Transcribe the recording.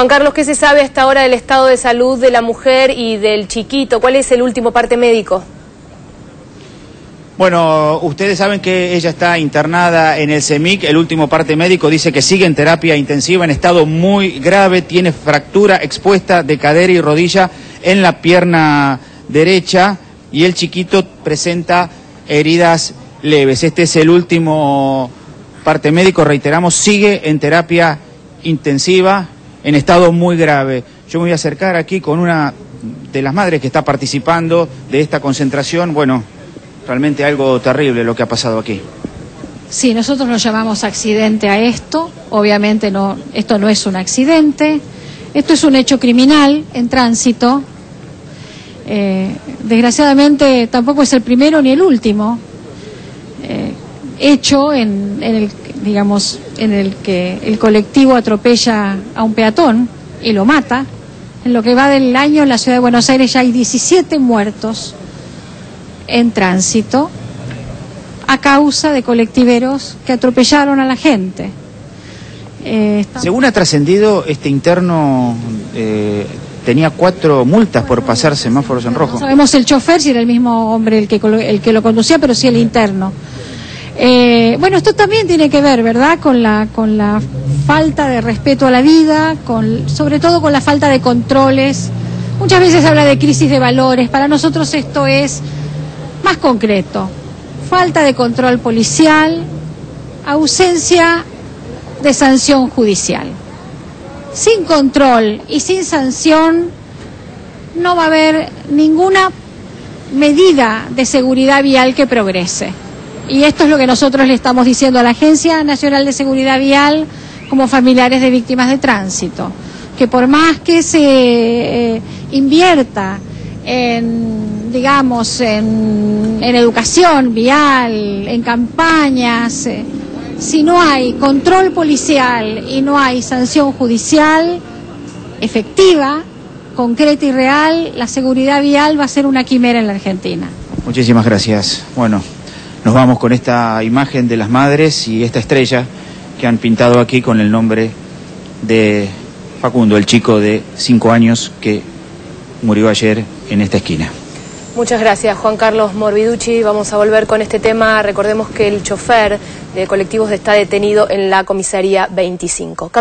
Juan Carlos, ¿qué se sabe hasta ahora del estado de salud de la mujer y del chiquito? ¿Cuál es el último parte médico? Bueno, ustedes saben que ella está internada en el CEMIC. El último parte médico dice que sigue en terapia intensiva en estado muy grave, tiene fractura expuesta de cadera y rodilla en la pierna derecha y el chiquito presenta heridas leves. Este es el último parte médico, reiteramos, sigue en terapia intensiva en estado muy grave. Yo me voy a acercar aquí con una de las madres que está participando de esta concentración. Bueno, realmente algo terrible lo que ha pasado aquí. Sí, nosotros no llamamos accidente a esto, obviamente no, esto no es un accidente, esto es un hecho criminal en tránsito. Desgraciadamente tampoco es el primero ni el último hecho en el que el colectivo atropella a un peatón y lo mata. En lo que va del año en la ciudad de Buenos Aires ya hay 17 muertos en tránsito a causa de colectiveros que atropellaron a la gente. Según ha trascendido, este interno tenía 4 multas por pasar semáforos en rojo. No sabemos el chofer, si era el mismo hombre el que lo conducía, pero sí el interno. Bueno, esto también tiene que ver, ¿verdad?, con la falta de respeto a la vida, sobre todo con la falta de controles. Muchas veces se habla de crisis de valores, para nosotros esto es más concreto: falta de control policial, ausencia de sanción judicial. Sin control y sin sanción no va a haber ninguna medida de seguridad vial que progrese. Y esto es lo que nosotros le estamos diciendo a la Agencia Nacional de Seguridad Vial como familiares de víctimas de tránsito, que por más que se invierta en, digamos, en educación vial, en campañas, si no hay control policial y no hay sanción judicial efectiva, concreta y real, la seguridad vial va a ser una quimera en la Argentina. Muchísimas gracias. Bueno, nos vamos con esta imagen de las madres y esta estrella que han pintado aquí con el nombre de Facundo, el chico de 5 años que murió ayer en esta esquina. Muchas gracias, Juan Carlos Morbiducci. Vamos a volver con este tema. Recordemos que el chofer de colectivos está detenido en la comisaría 25.